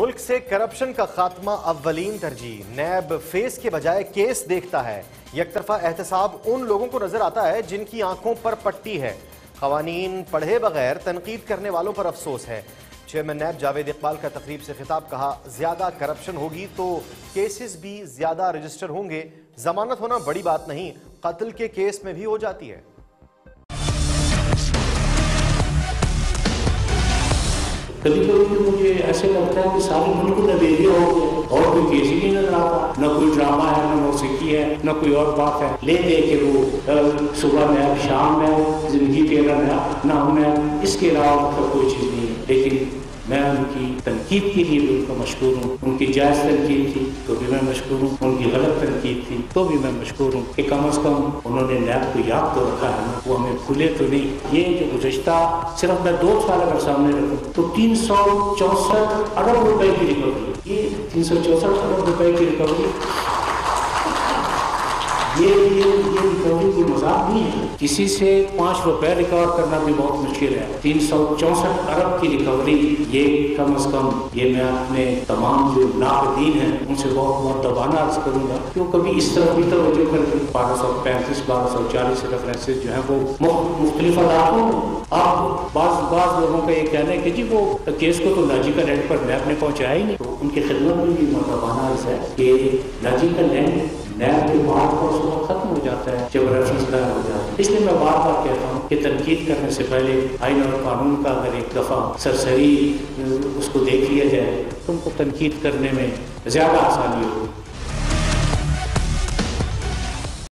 मुल्क से करप्शन का खात्मा अव्वलीन तरजीह, नैब फेस के बजाय केस देखता है। यकतरफा एहतसाब उन लोगों को नजर आता है जिनकी आंखों पर पट्टी है। खवानीन पढ़े बगैर तनकीद करने वालों पर अफसोस है। चेयरमैन नैब जावेद इकबाल का तकरीब से खिताब, कहा ज्यादा करप्शन होगी तो केसेस भी ज्यादा रजिस्टर होंगे। जमानत होना बड़ी बात नहीं, कत्ल के केस में भी हो जाती है। कभी कभी तो मुझे ऐसे लगता है कि सारे मुल्क नवेरिया हो गए और कोई केस ही नहीं नजर आता, न कोई ड्रामा है, न मौसीकी है, न कोई और बात है। ले दे के वो सुबह में, शाम में, जिंदगी तेरा नाम में, इसके अलावा तो कोई चीज़ नहीं है। लेकिन मैं उनकी तनकीद के लिए भी उनका मशहूर हूँ। उनकी जायज़ तनकीद थी तो भी मैं मशहूर हूँ, उनकी गलत तनकीद थी तो भी मैं मशहूर हूँ कि कम अज़ कम उन्होंने नैब को याद तो रखा है ना, वो हमें भूले तो नहीं। ये जो गुज़श्ता सिर्फ मैं 2 साल अगर सामने रखूँ तो 364 अरब रुपए की रिकवरी, ये 364 अरब रुपए की रिकवरी, ये रिकवरी कोई मजाक नहीं है। किसी से 5 रुपए रिकवर करना भी बहुत मुश्किल है। 364 अरब की रिकवरी, ये कम अज कम, ये मैं अपने तमाम जो नाकदीन हैं उनसे बहुत मर्दाना अर्ज करूँगा कि वो कभी इस तरफ भी तवज्जो करके 1235, 1240 रेफरेंसेज जो है वो मुख्तलिफ अदालतों में। आप बाज़ लोगों का ये कहना है कि जी वो केस को तो लॉजिकल एंड पर नैब ने पहुँचाया ही नहीं, तो उनकी खिदमत में भी मर्दाना अर्ज है कि लॉजिकल एंड नैब के बाद खत्म हो जाता है जब रेफरेंस दायर हो जाता है। इसलिए मैं बार बार कहता हूँ कि तनकीद करने से पहले आइन और कानून का अगर एक दफ़ा सरसरी उसको देख लिया जाए तो उनको तनकीद करने में ज़्यादा आसानी होगी।